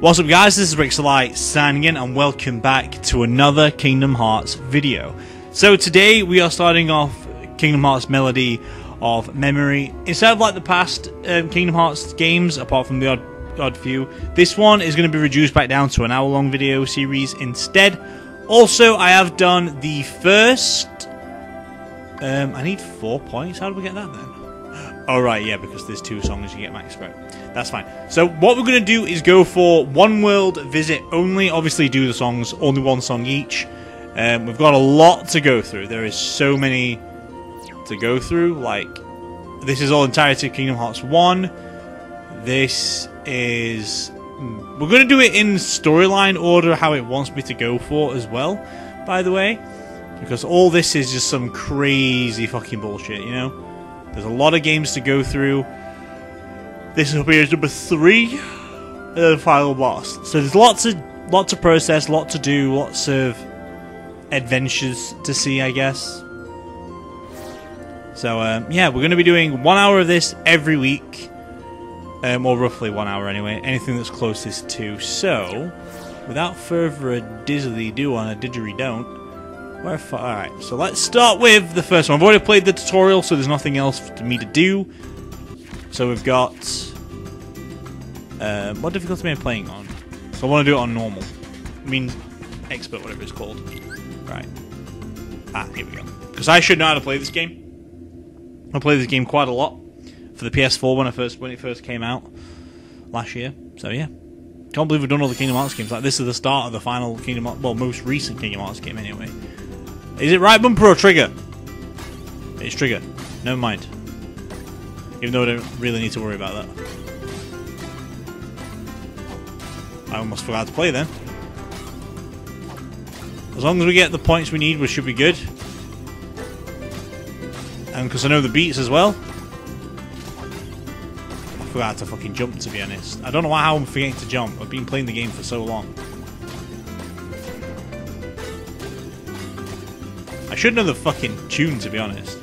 What's up guys, this is Rixxalight signing in and welcome back to another Kingdom Hearts video. So today we are starting off Kingdom Hearts Melody of Memory. Instead of like the past Kingdom Hearts games, apart from the odd few, this one is going to be reduced back down to an hour-long video series instead. Also, I have done the first... I need 4 points, how do we get that then? Oh right, yeah, because there's 2 songs you get max vote. That's fine. So what we're going to do is go for one world visit only. Obviously do the songs, only 1 song each. We've got a lot to go through. There is so many to go through. Like, this is all entirety of Kingdom Hearts 1. This is... We're going to do it in storyline order, how it wants me to go for as well, by the way. Because all this is just some crazy fucking bullshit, you know? There's a lot of games to go through. This will be number 3, and the final boss. So there's lots to process, lots to do, lots of adventures to see, I guess. So yeah, we're going to be doing 1 hour of this every week, or roughly 1 hour anyway. Anything that's closest to. So, without further a dizzily do on a didgeridoo don't. Alright, so let's start with the first one. I've already played the tutorial, so there's nothing else for me to do. So we've got... what difficulty am I playing on? So I want to do it on normal. I mean, expert, whatever it's called. Right. Ah, here we go. Because I should know how to play this game. I played this game quite a lot for the PS4 when it first came out last year. So yeah. Can't believe we've done all the Kingdom Hearts games. Like, this is the start of the final Kingdom Hearts... Well, most recent Kingdom Hearts game, anyway. Is it right bumper or trigger? It's trigger. Never mind. Even though I don't really need to worry about that. I almost forgot to play then. As long as we get the points we need, we should be good. And because I know the beats as well. I forgot to fucking jump, to be honest. I don't know how I'm forgetting to jump. I've been playing the game for so long. I should know the fucking tune, to be honest.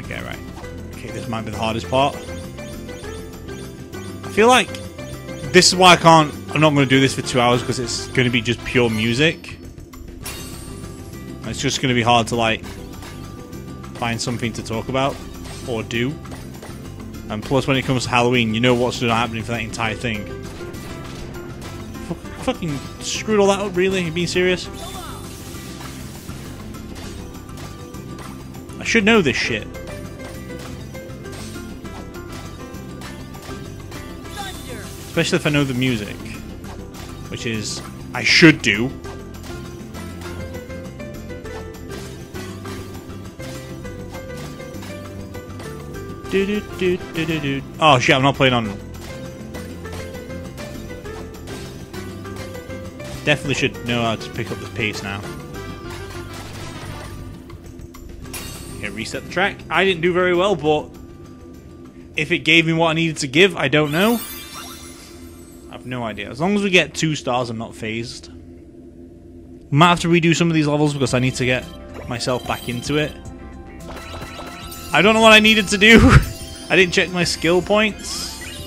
Okay, right. Okay, this might be the hardest part. I feel like this is why I can't... I'm not going to do this for 2 hours, because it's going to be just pure music. And it's just going to be hard to, like, find something to talk about or do. And plus, when it comes to Halloween, you know what's happening for that entire thing. Fucking screwed all that up, really? Are you being serious? I should know this shit. Especially if I know the music. Which is... I should do. Oh shit, I'm not playing on... Definitely should know how to pick up the pace now. Okay, reset the track. I didn't do very well, but... If it gave me what I needed to give, I don't know. I have no idea. As long as we get 2 stars, I'm not phased. Might have to redo some of these levels because I need to get myself back into it. I don't know what I needed to do. I didn't check my skill points.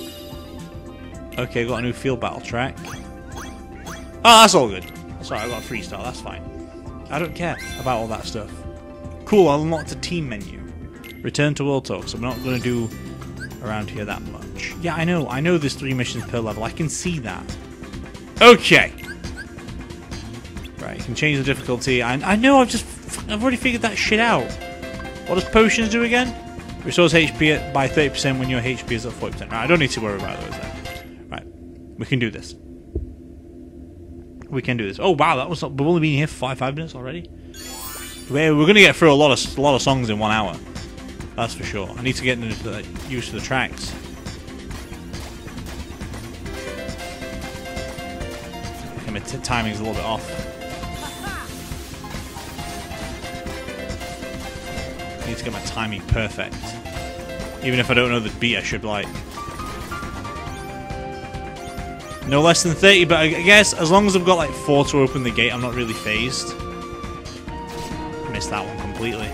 Okay, got a new field battle track. Oh, that's all good. Sorry, I got a 3-star. That's fine. I don't care about all that stuff. Cool, I unlocked a team menu. Return to World Talk, so I'm not going to do around here that much. Yeah, I know there's 3 missions per level. I can see that. Okay. Right, you can change the difficulty. I know, I've already figured that shit out. What does potions do again? Restores HP by 30% when your HP is at 40%. Right, I don't need to worry about those then. Right, we can do this. We can do this. Oh wow, that was not, we've only been here for 5 minutes already. We're going to get through a lot of songs in 1 hour. That's for sure. I need to get used to the tracks. Okay, my timing's a little bit off. I need to get my timing perfect. Even if I don't know the beat, I should like... No less than 30, but I guess as long as I've got like 4 to open the gate, I'm not really phased. I missed that one completely.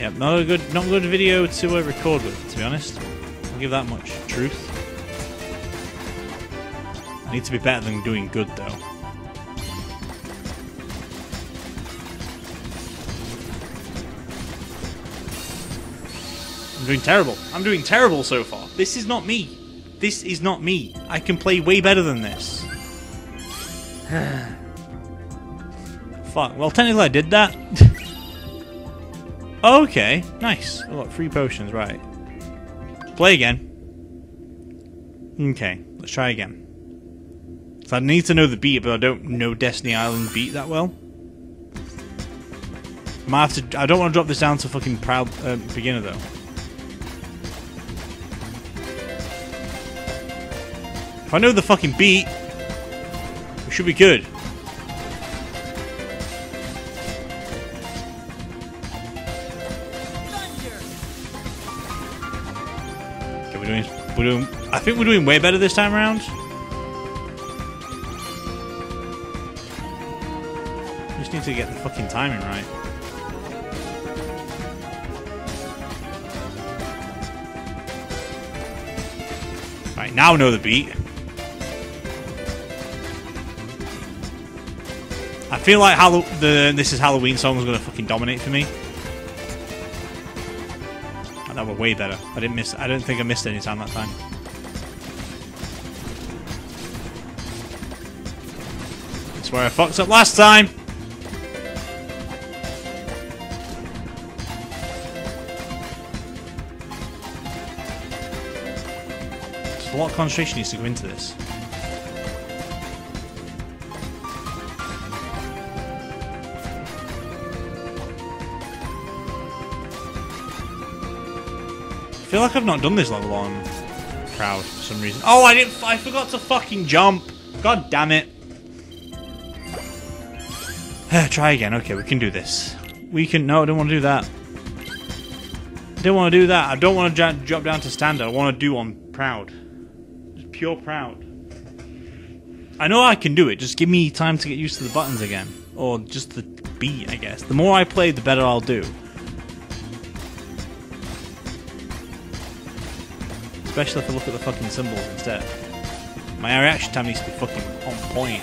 Yeah, not a good video to record with, to be honest. I'll give that much truth. I need to be better than doing good, though. I'm doing terrible. I'm doing terrible so far. This is not me. This is not me. I can play way better than this. Fuck. Well, technically I did that. Okay. Nice. Oh, look, free potions. Right. Play again. Okay. Let's try again. So I need to know the beat, but I don't know Destiny Island beat that well. I might have to. I don't want to drop this down to fucking proud beginner though. If I know the fucking beat, we should be good. Okay, we're doing. I think we're doing way better this time around. Just need to get the fucking timing right. Right now, I know the beat. I feel like this is Halloween song is going to fucking dominate for me. Oh, that was way better. I don't think I missed any time that time. That's where I fucked up last time. There's a lot of concentration needs to go into this. I feel like I've not done this level on Proud for some reason. Oh, I forgot to fucking jump. God damn it. Try again. Okay, we can do this. We can. No, I don't want to do that. I don't want to do that. I don't want to drop down to standard. I want to do on Proud. Just pure Proud. I know I can do it. Just give me time to get used to the buttons again. Or just the beat, I guess. The more I play, the better I'll do. Especially if I look at the fucking symbols instead. My reaction time needs to be fucking on point.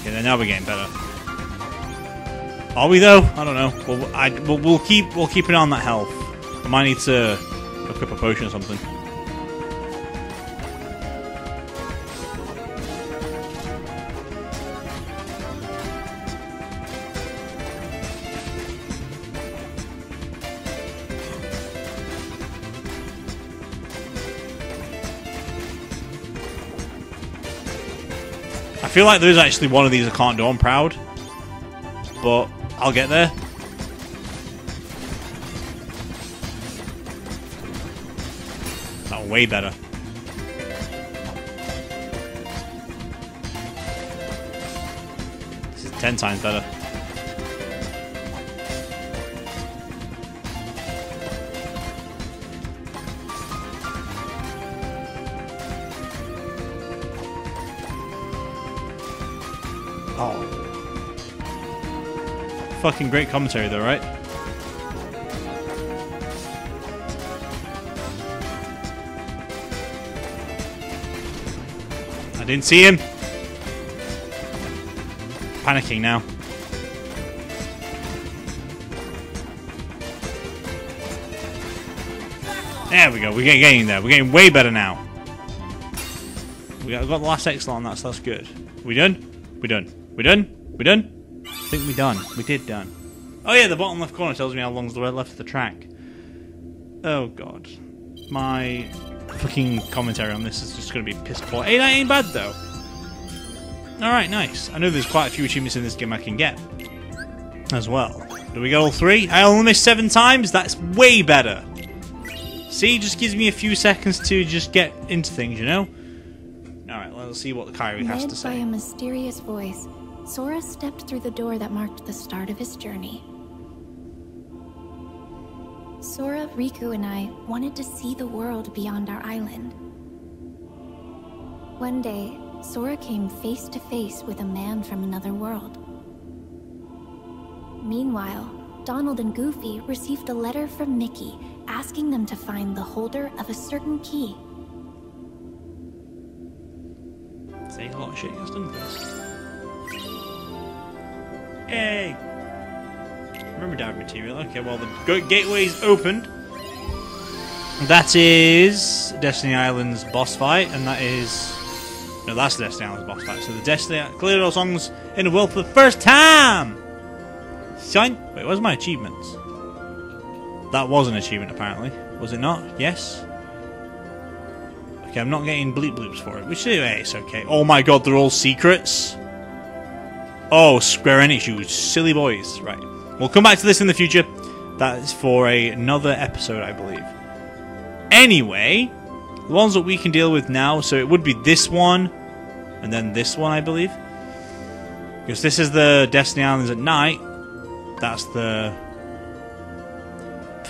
Okay, then now we're getting better. Are we though? I don't know. Well, we'll keep an eye on that health. I might need to look up a potion or something. I feel like there's actually one of these I can't do on Proud, but I'll get there. That's way better. This is 10 times better. Fucking great commentary though, right? I didn't see him. Panicking now. There we go, we're getting there. We're getting way better now. We got the last excellent on that, so that's good. We done? We done. We done? We done? I think we done. We did done. Oh yeah, the bottom left corner tells me how long's left of the track. Oh god. My fucking commentary on this is just gonna be piss poor. Hey, that ain't bad though. Alright, nice. I know there's quite a few achievements in this game I can get. As well. Do we get all three? I only missed 7 times? That's way better. See, just gives me a few seconds to just get into things, you know? Alright, let's see what Kyrie has to say. Led by a mysterious voice, Sora stepped through the door that marked the start of his journey. Sora, Riku, and I wanted to see the world beyond our island. One day, Sora came face to face with a man from another world. Meanwhile, Donald and Goofy received a letter from Mickey asking them to find the holder of a certain key. Say hot shit, you've done this. Hey! Remember dark material. Okay, well, the gateway's opened. That is Destiny Islands boss fight, and that is... No, that's the Destiny Islands boss fight. So the Destiny... Cleared all songs in the world for the first time! Shine! Wait, where's my achievements? That was an achievement, apparently. Was it not? Yes? Okay, I'm not getting bleep bloops for it. Which, anyway, it's okay. Oh my god, they're all secrets? Oh, Square Enix, you silly boys. Right. We'll come back to this in the future. That is for another episode, I believe. Anyway, the ones that we can deal with now, so it would be this one, and then this one, I believe. Because this is the Destiny Islands at night. That's the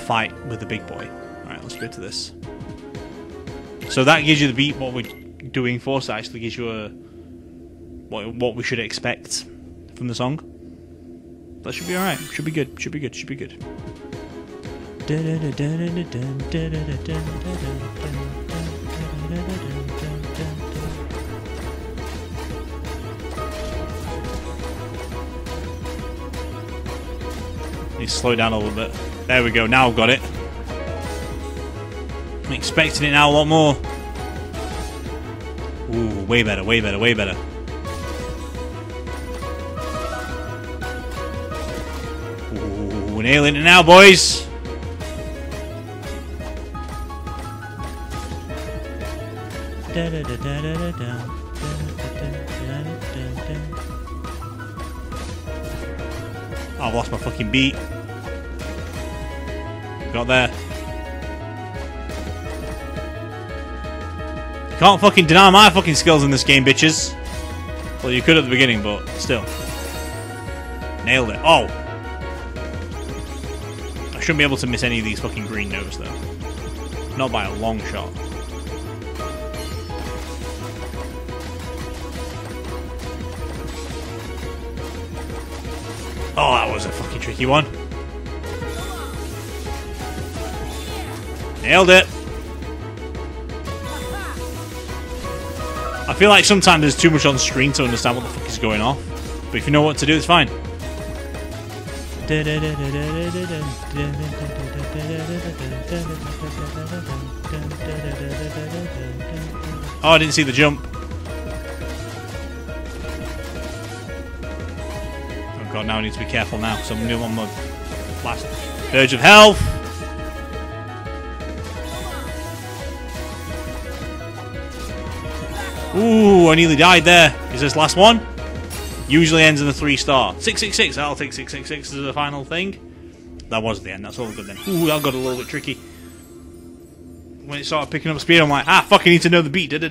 fight with the big boy. Alright, let's go to this. So that gives you the beat, what we're doing for, so that actually gives you a... what we should expect from the song. That should be alright. Should be good. Should be good. Should be good. Need to slow down a little bit. There we go. Now I've got it. I'm expecting it now a lot more. Ooh, way better. Way better. Way better. We're nailing it now, boys! I've lost my fucking beat. Got there. You can't fucking deny my fucking skills in this game, bitches. Well, you could at the beginning, but still. Nailed it. Oh! Shouldn't be able to miss any of these fucking green notes though. Not by a long shot. Oh, that was a fucking tricky one. Nailed it. I feel like sometimes there's too much on screen to understand what the fuck is going on. But if you know what to do, it's fine. Oh, I didn't see the jump. Oh god, now I need to be careful now, because I'm on my last verge of health. Ooh, I nearly died there. Is this last one? Usually ends in the 3-star. 666, I'll take 666 as the final thing. That was the end, that's all good then. Ooh, that got a little bit tricky. When it started picking up speed, I'm like, ah, fuck, I need to know the beat. But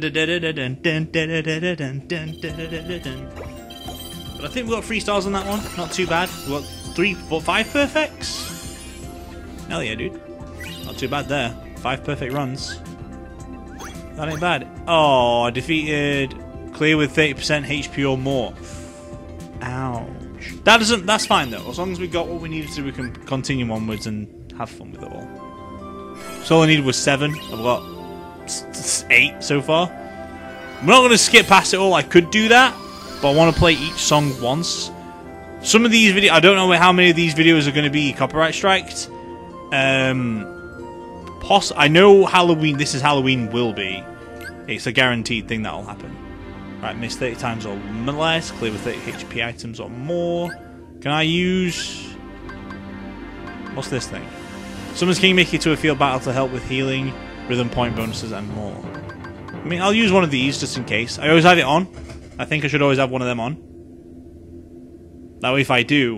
I think we got 3 stars on that one. Not too bad. We got 3, 4, 5 perfects. Hell yeah, dude. Not too bad there. 5 perfect runs. That ain't bad. Oh, I defeated Clear with 30% HP or more. Ouch. That doesn't. That's fine though. As long as we got what we needed to, we can continue onwards and have fun with it all. So all I needed was 7. I've got 8 so far. I'm not going to skip past it all. I could do that, but I want to play each song once. Some of these videos, I don't know how many of these videos are going to be copyright striked. I know Halloween. This is Halloween will be. It's a guaranteed thing that'll happen. Right, miss 30 times or less, clear with 30 HP items or more. Can I use... What's this thing? Summons King Mickey to a field battle to help with healing, rhythm point bonuses and more. I mean, I'll use one of these just in case. I always have it on. I think I should always have one of them on. That way if I do,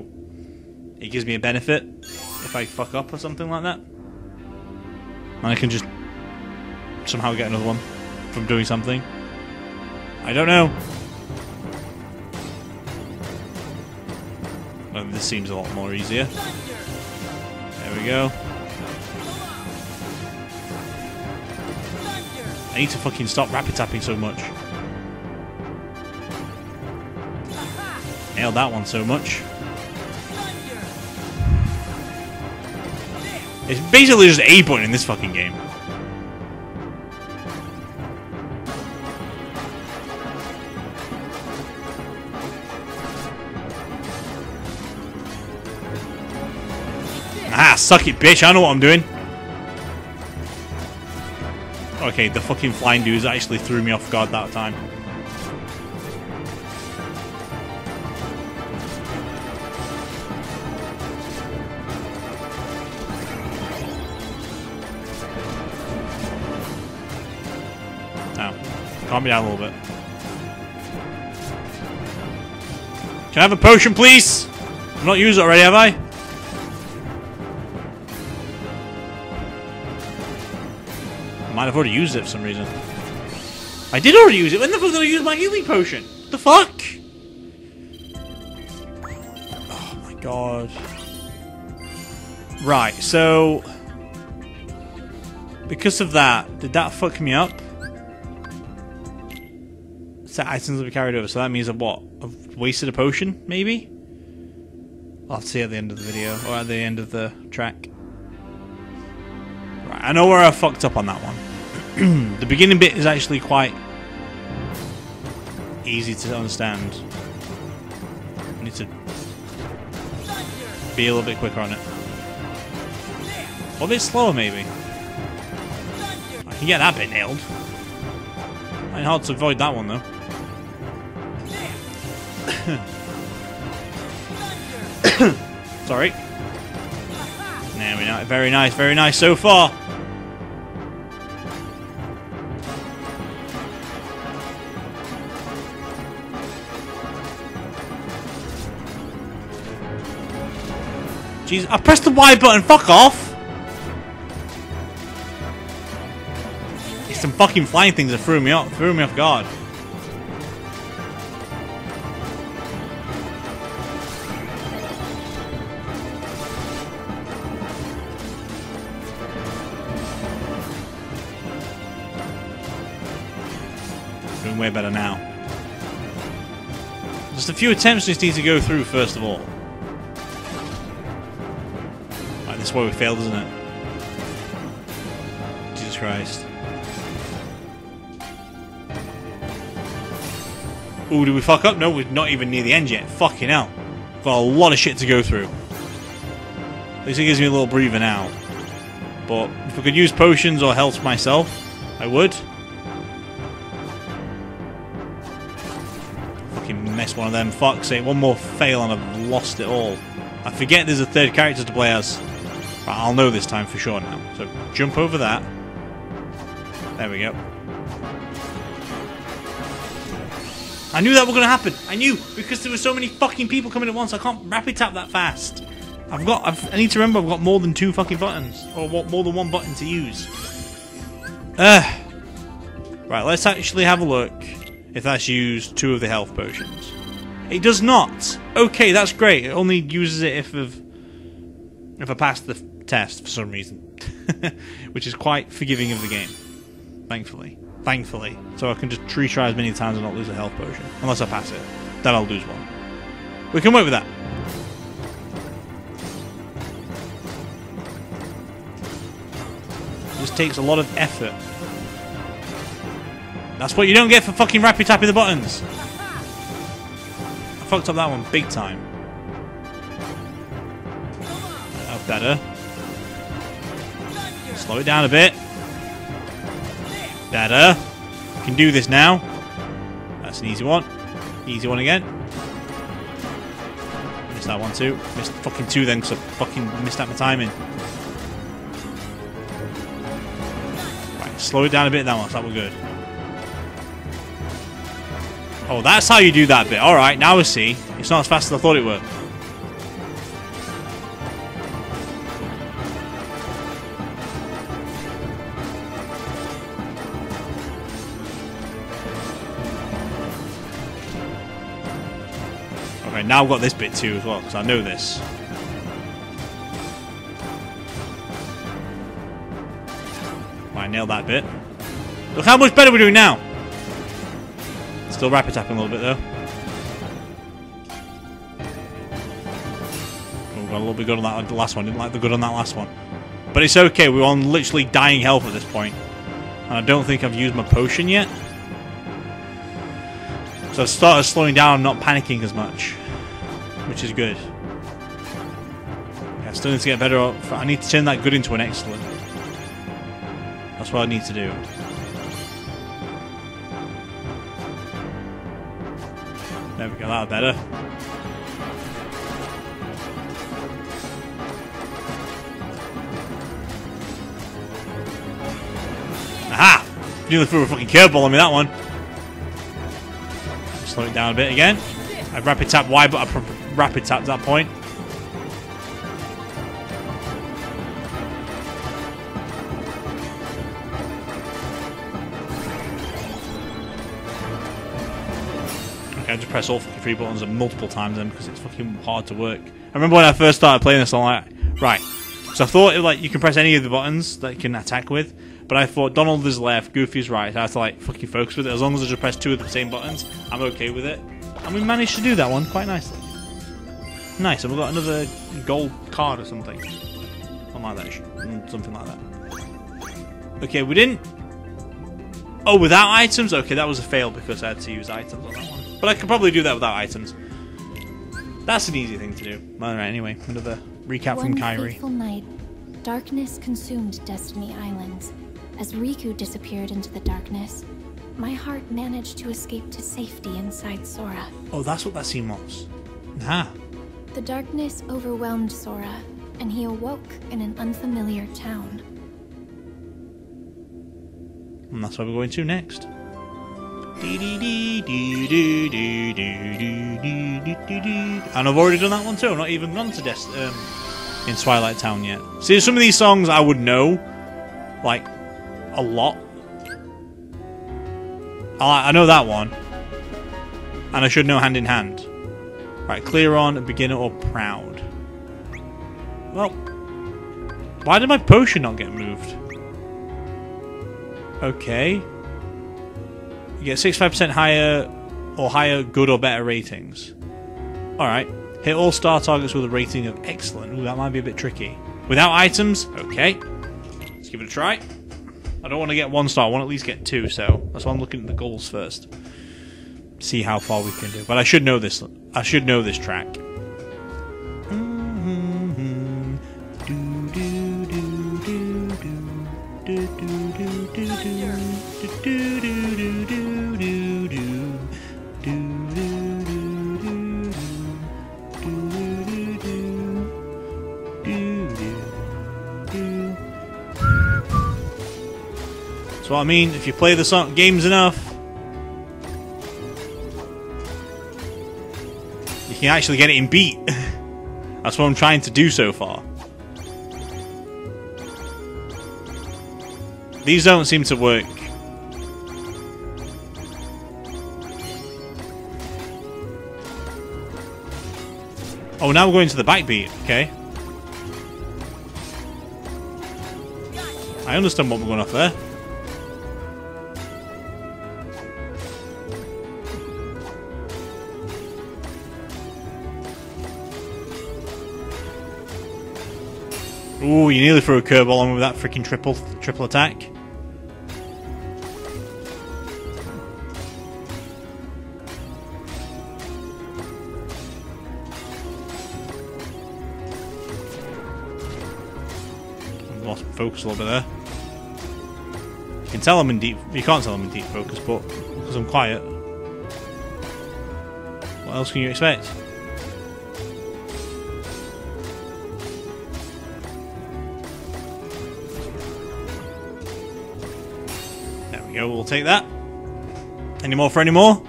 it gives me a benefit if I fuck up or something like that. And I can just somehow get another one from doing something. I don't know. Oh, this seems a lot more easier. There we go. I need to fucking stop rapid tapping so much. Nailed that one so much. It's basically just a button in this fucking game. Ah, suck it, bitch. I know what I'm doing. Okay, the fucking flying dudes actually threw me off guard that time. Calm me down a little bit. Can I have a potion, please? I've not used it already, have I? I might have already used it for some reason. I did already use it. When the fuck did I use my healing potion? What the fuck? Oh my god. Right, so... because of that, did that fuck me up? Set items will be carried over, so that means I've what? I've wasted a potion, maybe? I'll have to see at the end of the video, or at the end of the track. Right, I know where I fucked up on that one. The beginning bit is actually quite easy to understand. I need to be a little bit quicker on it. Or a bit slower, maybe. I can get that bit nailed. Ain't hard to avoid that one, though. Sorry. There we go. Very nice, very nice so far. Jeez, I pressed the Y button. Fuck off. It's some fucking flying things that threw me off guard. Doing way better now. Just a few attempts just need to go through first of all. Right, this is why we failed, isn't it? Jesus Christ. Ooh, did we fuck up? No, we're not even near the end yet. Fucking hell. Got a lot of shit to go through. At least it gives me a little breather now. But if I could use potions or health myself, I would. Fucking mess one of them. Fuck's sake. One more fail and I've lost it all. I forget there's a third character to play as. But I'll know this time for sure now. So jump over that. There we go. I knew that was going to happen. I knew because there were so many fucking people coming at once. I can't rapid tap that fast. I need to remember I've got more than two fucking buttons, or more than one button to use. Right. Let's actually have a look. If that's used two of the health potions, it does not. Okay, that's great. It only uses it if I pass the test for some reason, which is quite forgiving of the game, thankfully. Thankfully, so I can just retry as many times and not lose a health potion. Unless I pass it. Then I'll lose one. We can work with that. This takes a lot of effort. That's what you don't get for fucking rapid tapping the buttons. I fucked up that one big time. That's better. Slow it down a bit. Better. Can do this now. That's an easy one. Easy one again. Missed that one too. Missed fucking two then because I fucking missed out my timing. Right, slow it down a bit that one. That was good. Oh, that's how you do that bit. Alright, now I see. It's not as fast as I thought it were. Now I've got this bit too as well, because I know this. Right, nailed that bit. Look how much better we're doing now! Still rapid tapping a little bit though. got a little bit good on that last one. Didn't like the good on that last one. But it's okay, we're on literally dying health at this point. And I don't think I've used my potion yet. So I've started slowing down, not panicking as much. Which is good. Yeah, I still need to get better. I need to turn that good into an excellent. That's what I need to do. There we go, that's better. Aha! Nearly threw a fucking curveball on me, that one. Slow it down a bit again. I rapid tap Y, but I rapid tap that point. I had to press all fucking three buttons multiple times then because it's fucking hard to work. I remember when I first started playing this, I'm like, right. So I thought it, like, you can press any of the buttons that you can attack with, but I thought Donald is left, Goofy is right. So I had to like fucking focus with it. As long as I just press two of the same buttons, I'm okay with it. And we managed to do that one quite nicely. Nice, and we got another gold card or something. Something like that. Something like that. Okay, we didn't. Oh, without items? Okay, that was a fail because I had to use items on that one. But I could probably do that without items. That's an easy thing to do. Alright, anyway, another recap from Kyrie. One fateful night, darkness consumed Destiny Islands. As Riku disappeared into the darkness, my heart managed to escape to safety inside Sora. Oh, that's what that scene was. Ah. The darkness overwhelmed Sora, and he awoke in an unfamiliar town. And that's where we're going to next. And I've already done that one too. I've not even gone to in Twilight Town yet. See, some of these songs I would know, like, a lot. I know that one, and I should know Hand in Hand. Right, Clear On, Beginner or Proud. Well, why did my potion not get moved? Okay. You get 65% higher good or better ratings. Alright. Hit all star targets with a rating of excellent. Ooh, that might be a bit tricky. Without items? Okay. Let's give it a try. I don't want to get one star. I want to at least get two, so that's why I'm looking at the goals first. See how far we can do. But I should know this. I should know this track. So I mean, if you play the song games enough, you can actually get it in beat. That's what I'm trying to do so far. These don't seem to work. Oh, now we're going to the backbeat, okay. I understand what we're going off there. Ooh, you nearly threw a curveball on with that freaking triple attack. I've lost focus a little bit there. You can tell I'm in deep. You can't tell I'm in deep focus, but because I'm quiet. What else can you expect? We'll take that. Any more for any more?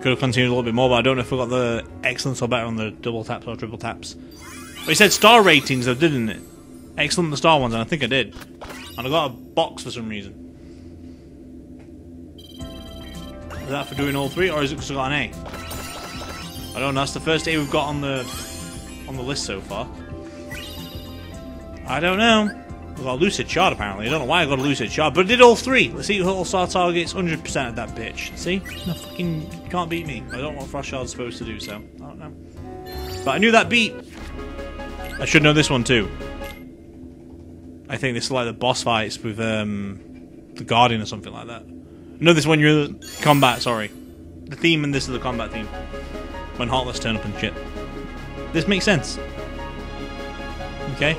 Could have continued a little bit more, but I don't know if we got the excellence or better on the double taps or triple taps. But it said star ratings though, didn't it? Excellent the star ones, and I think I did. And I got a box for some reason. Is that for doing all three, or is it because I got an A? I don't know, that's the first A we've got on the list so far. I don't know. I got a lucid shard apparently. I don't know why I got a lucid shard, but I did all three. Let's see who all star targets. 100% of that bitch. See? No fucking, you can't beat me. I don't know what frost shard's supposed to do, so I don't know. But I knew that beat. I should know this one too. I think this is like the boss fights with the Guardian or something like that. No, this one you're in combat, sorry. The theme in this is the combat theme. When Heartless turn up and shit. This makes sense. Okay.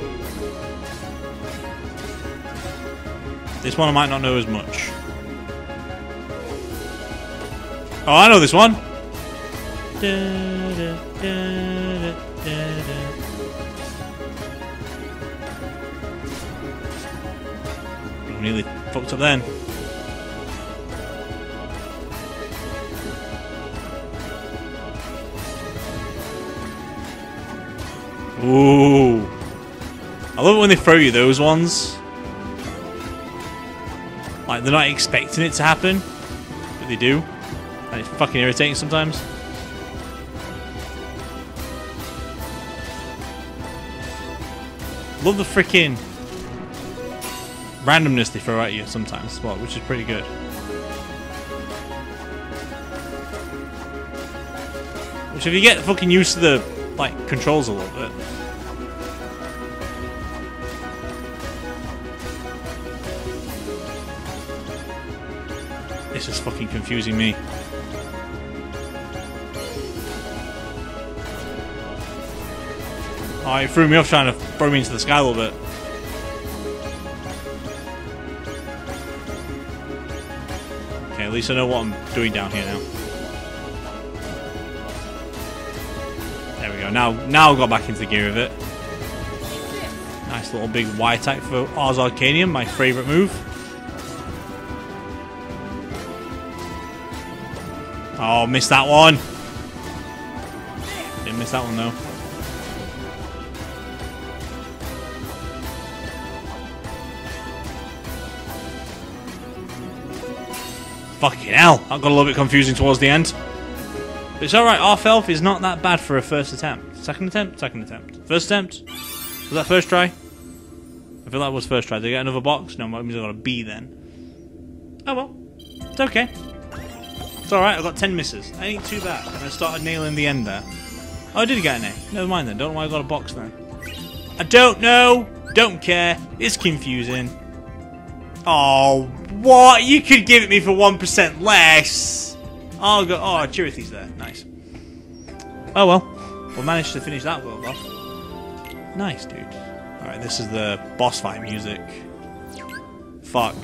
This one I might not know as much. Oh, I know this one! Really fucked up then. Ooh. I love it when they throw you those ones. Like, they're not expecting it to happen, but they do. And it's fucking irritating sometimes. Love the freaking randomness they throw at you sometimes as well, which is pretty good. Which, if you get fucking used to the, like, controls a little bit. This is fucking confusing me. Oh, it threw me off trying to throw me into the sky a little bit. Okay, at least I know what I'm doing down here now. There we go. Now I got back into the gear of it. Nice little big Y attack for Ars Arcanium, my favourite move. Oh, missed that one. Didn't miss that one though. Fucking hell, that got a little bit confusing towards the end. But it's alright, half health is not that bad for a first attempt. Second attempt? Second attempt. First attempt? Was that first try? I feel that was first try. Did I get another box? No, that means I got a B then. Oh well. It's okay. It's alright, I got 10 misses. I ain't too bad. And I started nailing the end there. Oh, I did get an A. Never mind then, don't know why I got a box then. I don't know! Don't care. It's confusing. Oh, what? You could give it me for 1% less. I'll go. Oh, Chirithy's there. Nice. Oh well. We'll manage to finish that world off. Nice, dude. Alright, this is the boss fight music. Fuck.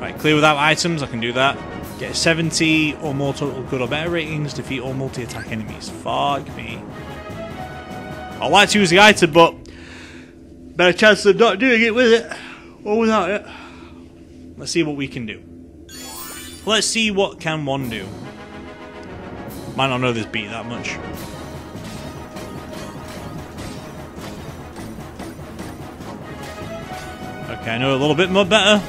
Right, clear without items. I can do that. Get 70 or more total good or better ratings. Defeat all multi-attack enemies. Fuck me. I like to use the item, but better chance of not doing it with it or without it. Let's see what we can do. Let's see what can one do. Might not know this beat that much. Okay, I know a little bit more better.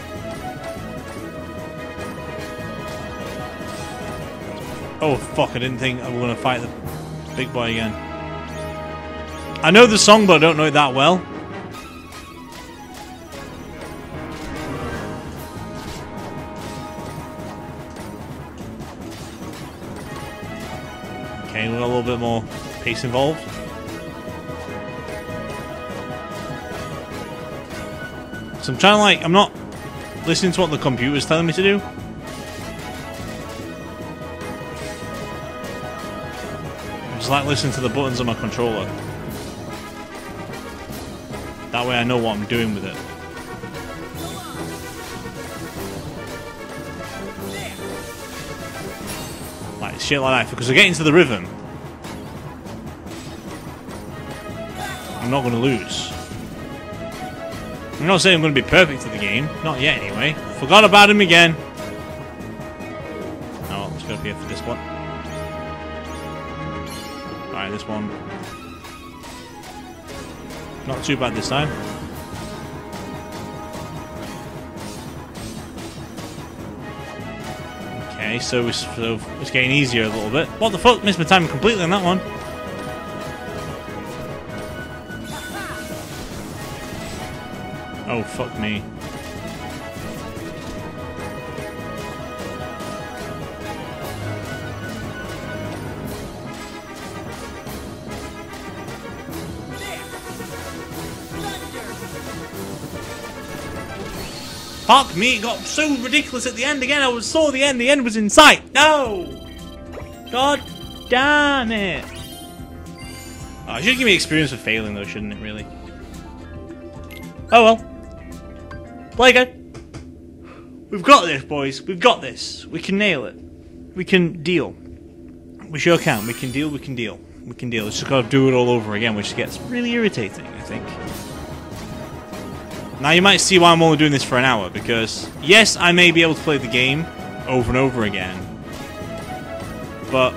Oh fuck, I didn't think I was going to fight the big boy again. I know the song, but I don't know it that well. Okay, we've got a little bit more pace involved. So I'm trying to, like, I'm not listening to what the computer's telling me to do. I'm just, like, listening to the buttons on my controller. That way I know what I'm doing with it. Shit like that, because we're getting to the rhythm. I'm not going to lose. I'm not saying I'm going to be perfect at the game. Not yet, anyway. Forgot about him again. Oh, let's go up here for this one. Alright, this one. Not too bad this time. Okay, so it's getting easier a little bit. What the fuck? Missed my time completely on that one. Oh, fuck me. Fuck me, it got so ridiculous at the end again. I saw the end was in sight. No! God damn it. Oh, it should give me experience for failing though, shouldn't it, really? Oh well. Play again. We've got this, boys. We've got this. We can nail it. We can deal. We sure can. We can deal, we can deal. We can deal. It's just gotta do it all over again, which gets really irritating, I think. Now you might see why I'm only doing this for an hour, because yes, I may be able to play the game over and over again, but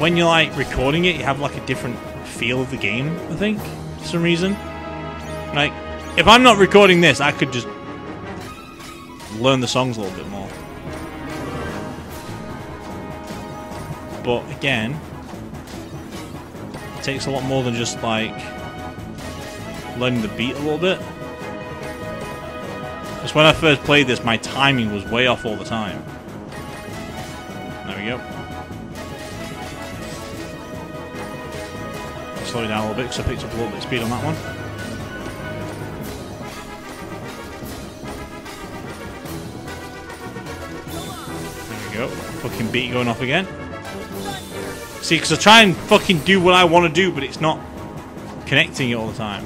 when you're like recording it, you have like a different feel of the game, I think, for some reason. Like, if I'm not recording this, I could just learn the songs a little bit more. But again, it takes a lot more than just like learning the beat a little bit. Because when I first played this, my timing was way off all the time. There we go. Slow down a little bit because I picked up a little bit of speed on that one. There we go. Fucking beat going off again. See, because I try and fucking do what I want to do, but it's not connecting it all the time.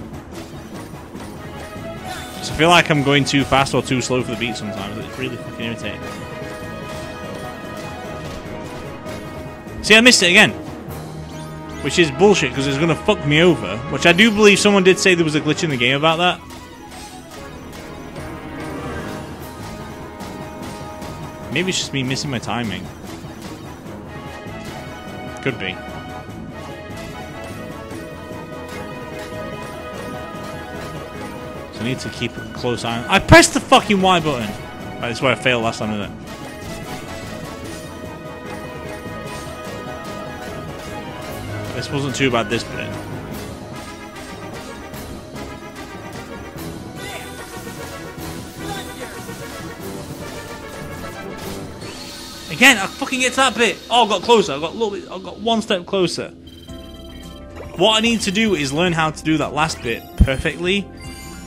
So I feel like I'm going too fast or too slow for the beat sometimes. It's really fucking irritating. See, I missed it again. Which is bullshit, because it's going to fuck me over. Which I do believe someone did say there was a glitch in the game about that. Maybe it's just me missing my timing. Could be. So I need to keep a close eye on. I pressed the fucking Y button! Right, that's where I failed last time, isn't it? This wasn't too bad, this bit. Again, I fucking get to that bit. Oh, I got closer. I got a little bit. I got one step closer. What I need to do is learn how to do that last bit perfectly,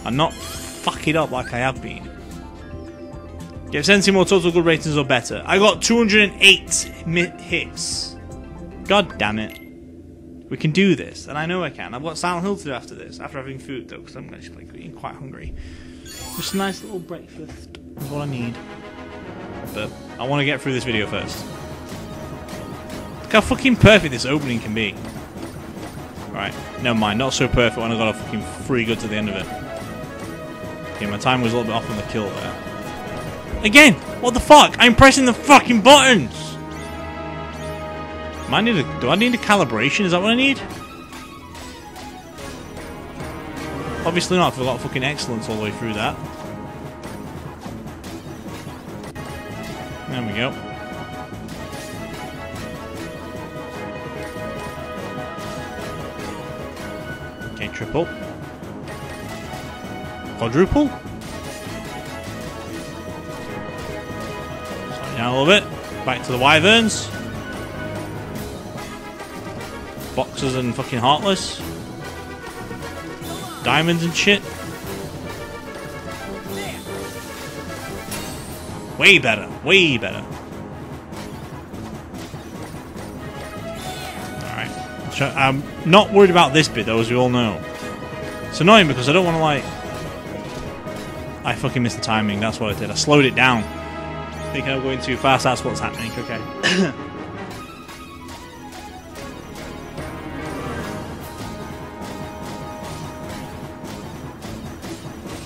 and not fuck it up like I have been. Give 70 more total good ratings or better. I got 208 hits. God damn it. We can do this, and I know I can. I've got Silent Hill to do after this. After having food though, because I'm actually getting quite hungry. Just a nice little breakfast is what I need. But I want to get through this video first. Look how fucking perfect this opening can be. Right, never mind, not so perfect when I got a fucking free good to the end of it. Okay, my time was a little bit off on the kill there. Again! What the fuck? I'm pressing the fucking buttons! Do I need a calibration? Is that what I need? Obviously not, I've got fucking excellence all the way through that. There we go. Okay, triple. Quadruple. Slow down a little bit. Back to the wyverns. Boxers and fucking Heartless. Diamonds and shit. Way better, way better. Alright. So I'm not worried about this bit though, as we all know. It's annoying because I don't want to like... I fucking missed the timing, that's what I did. I slowed it down. Thinking I'm going too fast, that's what's happening. Okay.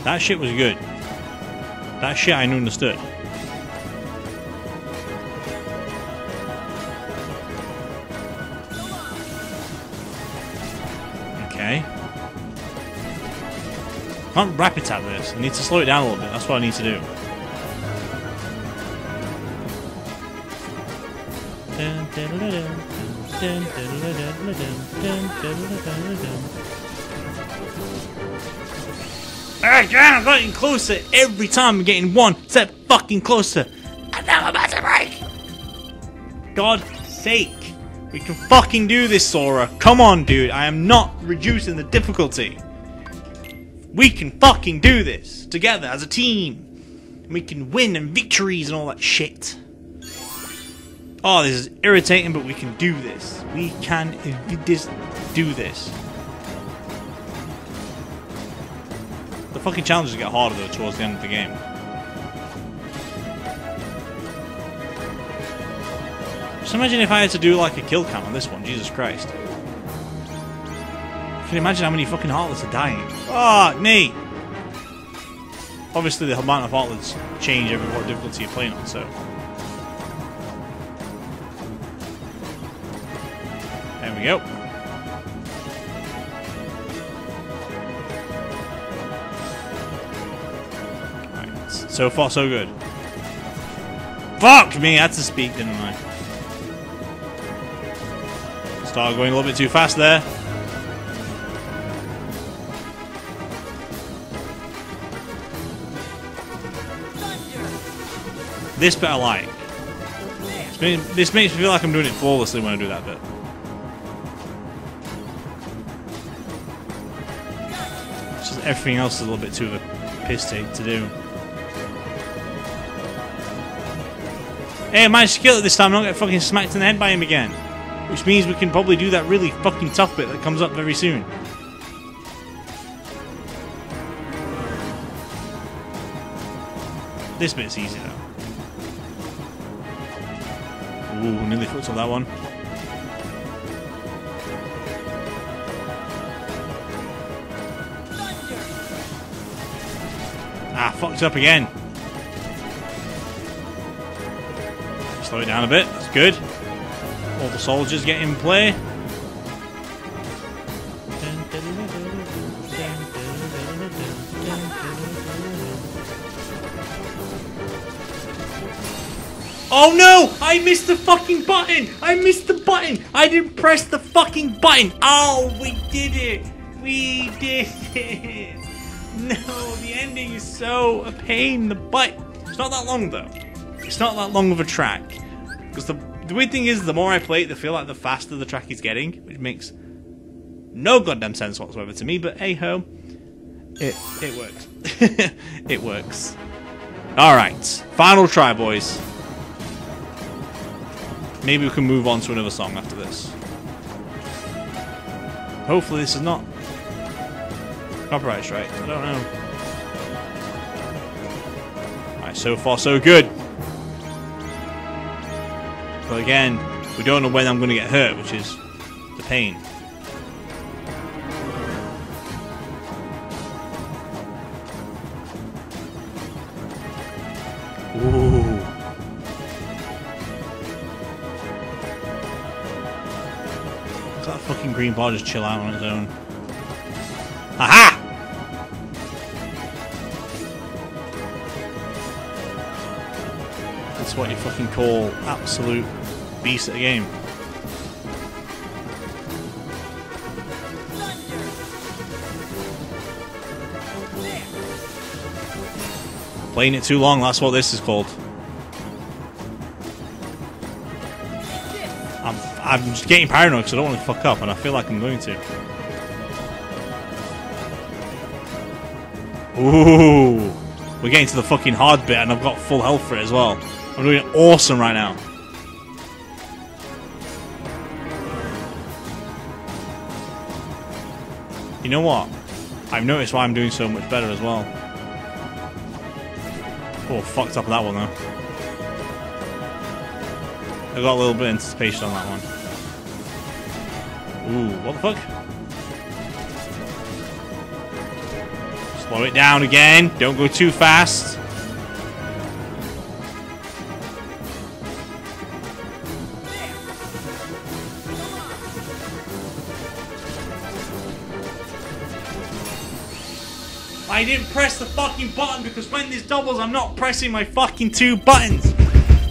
That shit was good. That shit I understood. I can't rapid tap this. I need to slow it down a little bit. That's what I need to do. Alright, yeah, I'm getting closer every time. I'm getting one step fucking closer. And now I'm about to break. God's sake. We can fucking do this, Sora. Come on, dude. I am not reducing the difficulty. We can fucking do this together as a team. And we can win and victories and all that shit. Oh, this is irritating, but we can do this. We can do this. The fucking challenges get harder though towards the end of the game. Just imagine if I had to do like a kill count on this one, Jesus Christ. You can imagine how many fucking Heartless are dying. Oh, nee! Obviously the amount of Heartless change every more difficulty you're playing on, so... There we go. Right, so far so good. Fuck me, I had to speak, didn't I? Start going a little bit too fast there. Thunder. This bit I like. This makes me feel like I'm doing it flawlessly when I do that bit. Everything else is a little bit too of a piss take to do. Hey, I managed to kill it this time, I don't get fucking smacked in the head by him again. Which means we can probably do that really fucking tough bit that comes up very soon. This bit's easy though. Ooh, nearly fucked up that one. Ah, fucked up again. Slow it down a bit, that's good. All the soldiers get in play. Oh no! I missed the fucking button! I missed the button! I didn't press the fucking button! Oh, we did it! We did it! No, the ending is so a pain in the butt. It's not that long though. It's not that long of a track. Because the weird thing is, the more I play it, the feel like the faster the track is getting, which makes no goddamn sense whatsoever to me. But hey ho, it works. It works. All right, final try, boys. Maybe we can move on to another song after this. Hopefully, this is not. Copyright strike. I don't know. Alright, so far so good. But again, we don't know when I'm going to get hurt, which is the pain. Ooh. Does that fucking green bar just chill out on its own? Aha! That's what you fucking call absolute beast at a game. Playing it too long, that's what this is called. I'm just getting paranoid because I don't want to fuck up, and I feel like I'm going to. Ooh! We're getting to the fucking hard bit, and I've got full health for it as well. I'm doing awesome right now. You know what? I've noticed why I'm doing so much better as well. Oh, fucked up that one though. I got a little bit of anticipation on that one. Ooh, what the fuck? Slow it down again. Don't go too fast. I didn't press the fucking button because when this doubles, I'm not pressing my fucking two buttons.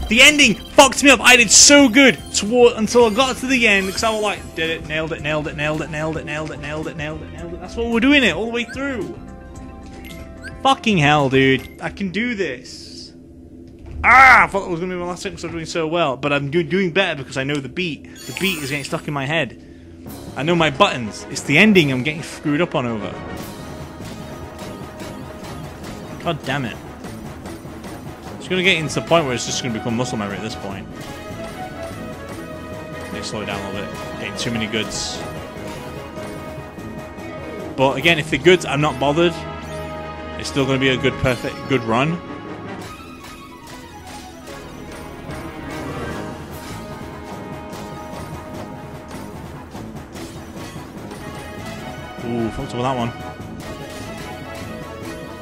The ending fucked me up. I did so good until I got to the end because I was like, did it, nailed it, nailed it, nailed it, nailed it, nailed it, nailed it, nailed it, nailed it. That's what we're doing it all the way through. Fucking hell, dude. I can do this. Ah, I thought it was going to be my last second because I'm doing so well, but I'm doing better because I know the beat. The beat is getting stuck in my head. I know my buttons. It's the ending I'm getting screwed up on over. God damn it. It's going to get into the point where it's just going to become muscle memory at this point. They slow down a little bit. Ate too many goods. But again, if the goods, I'm not bothered. It's still going to be a good, perfect, good run. Ooh, fucked up with that one.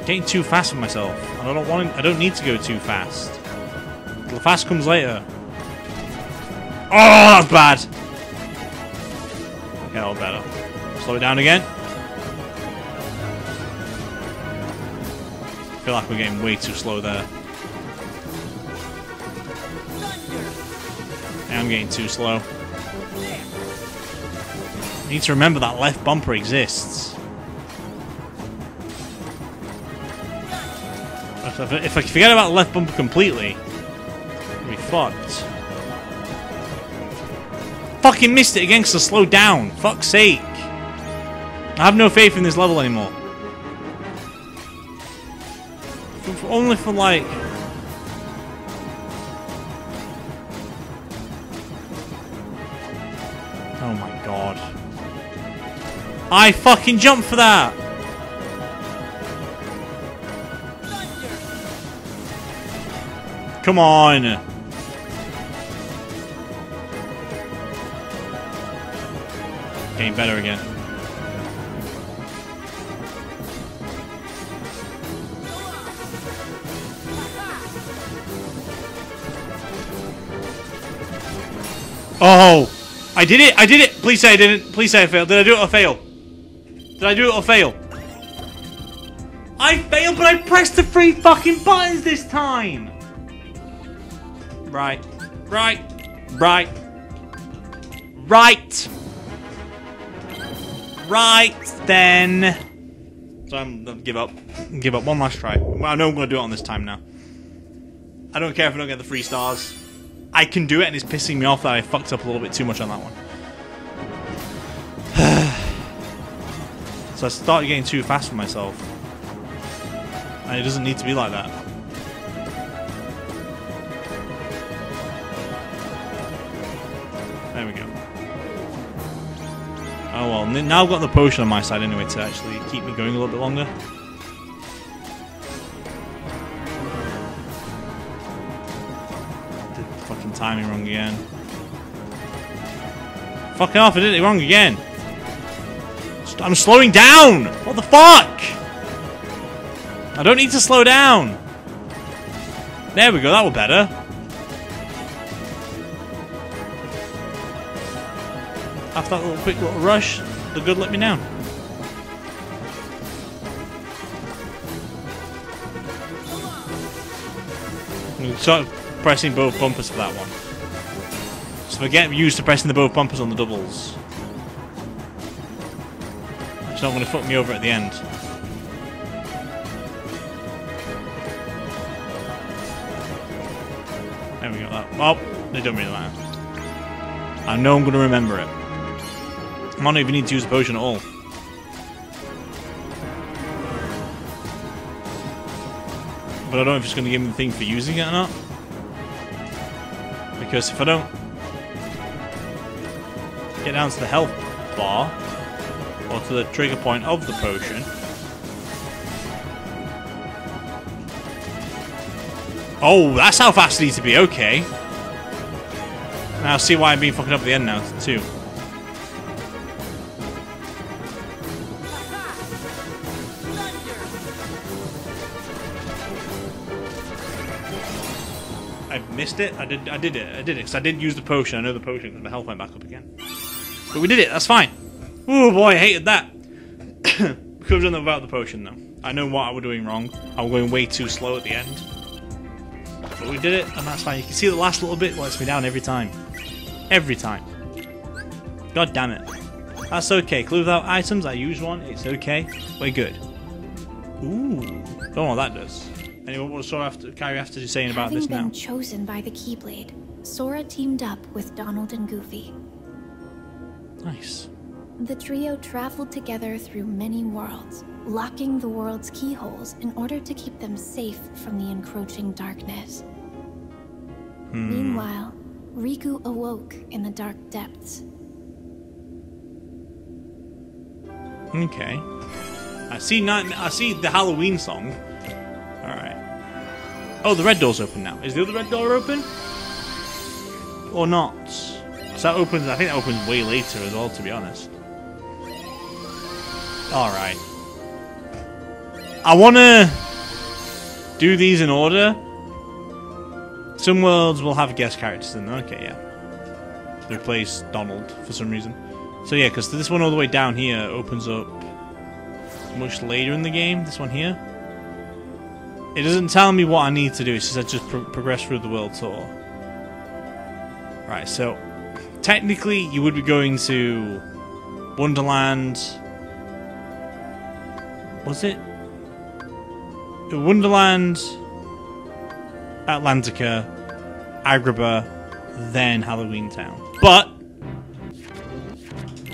Getting too fast for myself. And I don't want to, I don't need to go too fast. The fast comes later. Oh, that's bad. Okay, that was better. Slow it down again. I feel like we're getting way too slow there. I'm getting too slow. I need to remember that left bumper exists. If I forget about the left bumper completely, I'll be fucked. Fucking missed it again, so slow down. Fuck's sake. I have no faith in this level anymore. Only for like... Oh my god. I fucking jumped for that! Come on! Getting better again. Oh! I did it! I did it! Please say I didn't. Please say I failed. Did I do it or fail? Did I do it or fail? I failed, but I pressed the three fucking buttons this time! Right. Right. Right. Right! Right then. So I'll give up. Give up one last try. Well, I know I'm going to do it on this time now. I don't care if I don't get the 3 stars. I can do it, and it's pissing me off that I fucked up a little bit too much on that one. So I started getting too fast for myself. And it doesn't need to be like that. There we go. Oh well, now I've got the potion on my side anyway to actually keep me going a little bit longer. Did the fucking timing wrong again. Fucking off, I did it wrong again. I'm slowing down! What the fuck? I don't need to slow down. There we go, that was better. After that little quick little rush, the good let me down. I'm sort of pressing both bumpers for that one. So I get used to pressing the both bumpers on the doubles. It's not going to fuck me over at the end. There we go. That. Well, they don't really matter. I know I'm going to remember it. I don't even need to use a potion at all. But I don't know if it's going to give me the thing for using it or not. Because if I don't get down to the health bar, or to the trigger point of the potion... Oh, that's how fast it needs to be, okay. Now I see why I'm being fucking up at the end now, too. Missed it. I did it. Because I did use the potion. I know the potion because my health went back up again. But we did it. That's fine. Oh boy, I hated that. Could have done that without the potion though. I know what I was doing wrong. I was going way too slow at the end. But we did it, and that's fine. You can see the last little bit lets me down every time. Every time. God damn it. That's okay. Clue without items. I used one. It's okay. We're good. Ooh. Don't know what that does. Anyone what Sora after Kyrie have to say about this now? Having been chosen by the Keyblade, Sora teamed up with Donald and Goofy. Nice. The trio traveled together through many worlds, locking the world's keyholes in order to keep them safe from the encroaching darkness. Meanwhile, Riku awoke in the dark depths. Okay. I see the Halloween song. Alright. Oh, the red door's open now. Is the other red door open? Or not? So that opens, I think that opens way later as well, to be honest. Alright. I wanna do these in order. Some worlds will have guest characters in them. Okay, yeah. Replace Donald for some reason. So yeah, because this one all the way down here opens up much later in the game. This one here. It doesn't tell me what I need to do. It says I just progress through the world tour. Right, so technically you would be going to Wonderland. Was it? Wonderland, Atlantica, Agrabah, then Halloween Town. But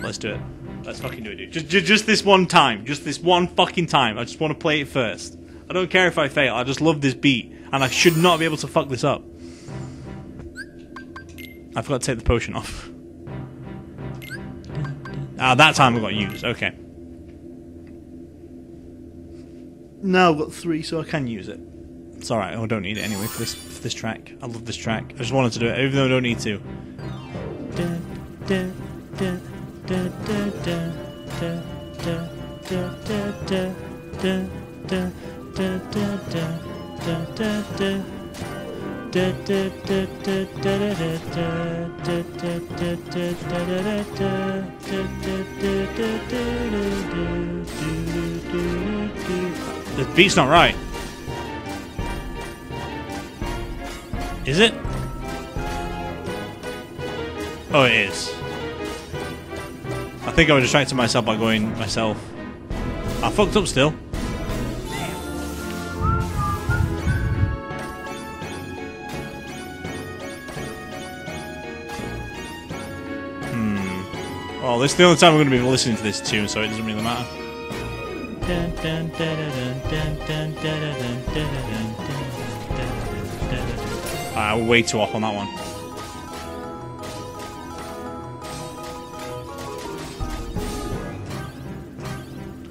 let's do it. Let's fucking do it, dude. Just this one time. Just this one fucking time. I just want to play it first. I don't care if I fail. I just love this beat. And I should not be able to fuck this up. I forgot to take the potion off. Ah, that time I got used. Okay. Now I've got 3, so I can use it. It's alright. Oh, I don't need it anyway for this track. I love this track. I just wanted to do it, even though I don't need to. The beat's not right. Is it? Oh, it is. I think I was distracting myself by going myself. I fucked up still. Well, this is the only time I'm going to be listening to this tune, so it doesn't really matter. I'm way too off on that one.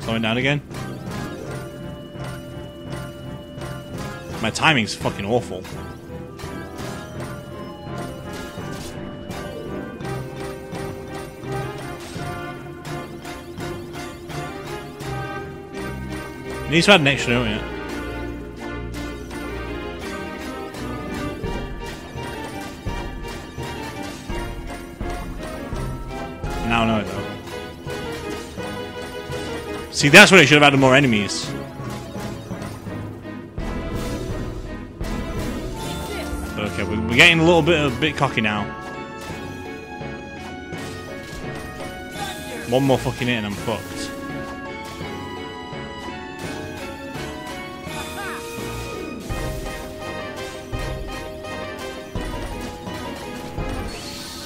Slowing down again. My timing's fucking awful. It needs to add an extra note in it. Now I know it though. See, that's when it should have added more enemies. Okay, we're getting a little bit cocky now. One more fucking hit and I'm fucked.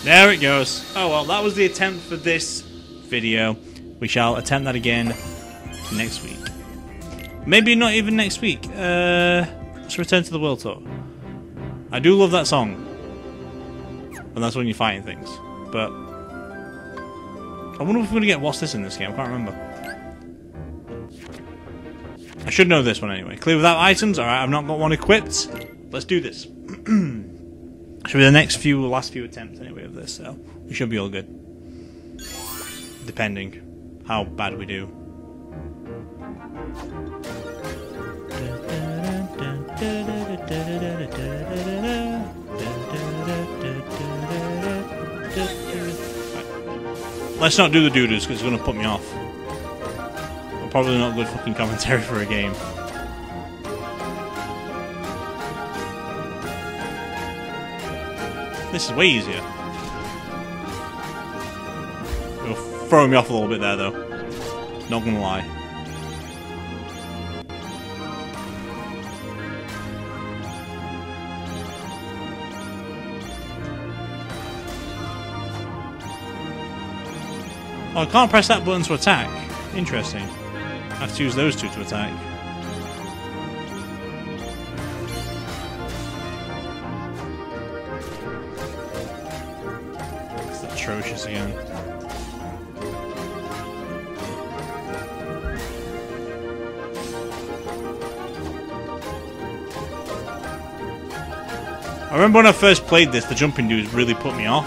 There it goes. Oh well, that was the attempt for this video. We shall attempt that again next week. Maybe not even next week. Let's return to the world tour. I do love that song. And that's when you're fighting things. But I wonder if we're going to get what's this in this game. I can't remember. I should know this one anyway. Clear without items. Alright, I've not got one equipped. Let's do this. Should be the last few attempts anyway of this, so we should be all good. Depending how bad we do. Right. Let's not do the doo-doos because it's going to put me off. Probably not good fucking commentary for a game. This is way easier. You're throwing me off a little bit there, though. Not gonna lie. Oh, I can't press that button to attack. Interesting. have to use those two to attack. It's atrocious again. I remember when I first played this, the jumping dudes really put me off.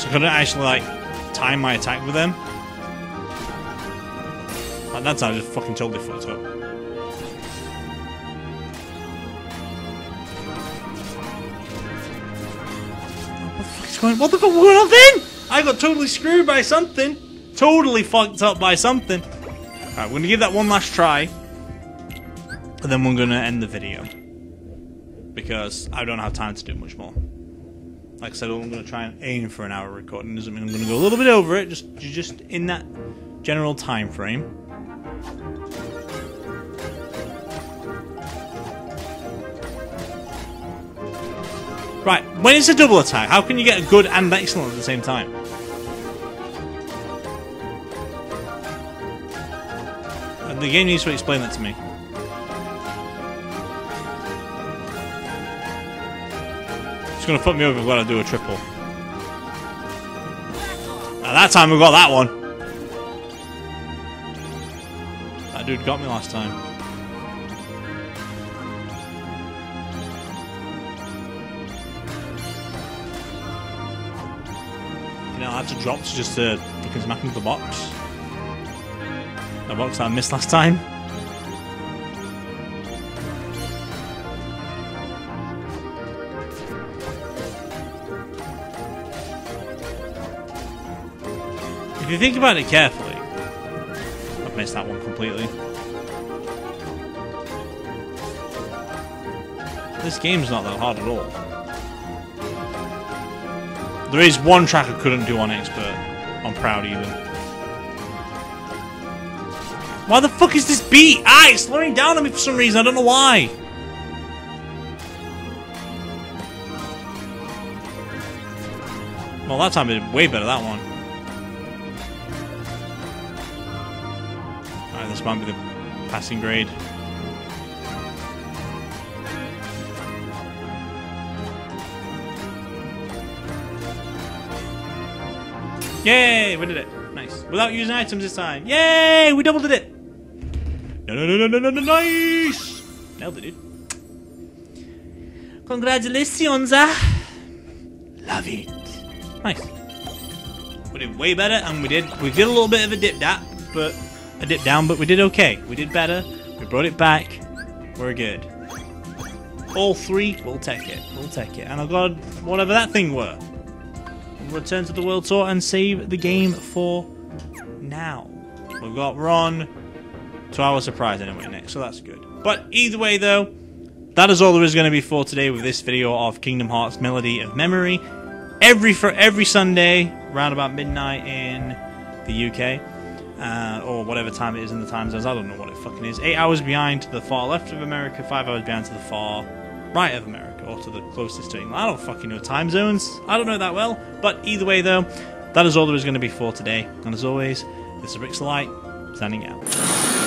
So I couldn't actually, like, time my attack with them. At that time, I just fucking totally fucked up. What the fuck's going on? What the fuck was going on then? I got totally screwed by something. Totally fucked up by something. Alright, we're gonna give that one last try. And then we're gonna end the video. Because I don't have time to do much more. Like I said, I'm gonna try and aim for an hour recording. Doesn't mean I'm gonna go a little bit over it, just in that general time frame. Right, when it's a double attack, how can you get a good and excellent at the same time? And the game needs to explain that to me. It's gonna fuck me over when I do a triple. Now that time we got that one. That dude got me last time. You know, I had to drop to just fucking smack into the box. The box that I missed last time. If you think about it carefully, I've missed that one completely. This game's not that hard at all. There is one track I couldn't do on expert, on proud even. Why the fuck is this beat? Ah, it's slowing down on me for some reason, I don't know why. Well, that time it did way better, that one. This might be the passing grade. Yay! We did it. Nice. Without using items this time. Yay! We double did it. No, no, no, no, no, no, nice. Nailed it, dude. Congratulations, ah. Love it. Nice. We did way better, and we did a little bit of a dip that, but. I dipped down, but we did okay. We did better. We brought it back. We're good. All three, we'll take it. We'll take it. And oh god, whatever that thing were. We'll return to the World Tour and save the game for now. We've got Ron to our surprise anyway next, so that's good. But either way though, that is all there is going to be for today with this video of Kingdom Hearts Melody of Memory. For every Sunday, round about midnight in the UK. Or whatever time it is in the time zones, I don't know what it fucking is. 8 hours behind to the far left of America, 5 hours behind to the far right of America, or to the closest to England. I don't fucking know time zones. I don't know that well. But either way, though, that is all there is going to be for today. And as always, this is Rixxalight, signing out.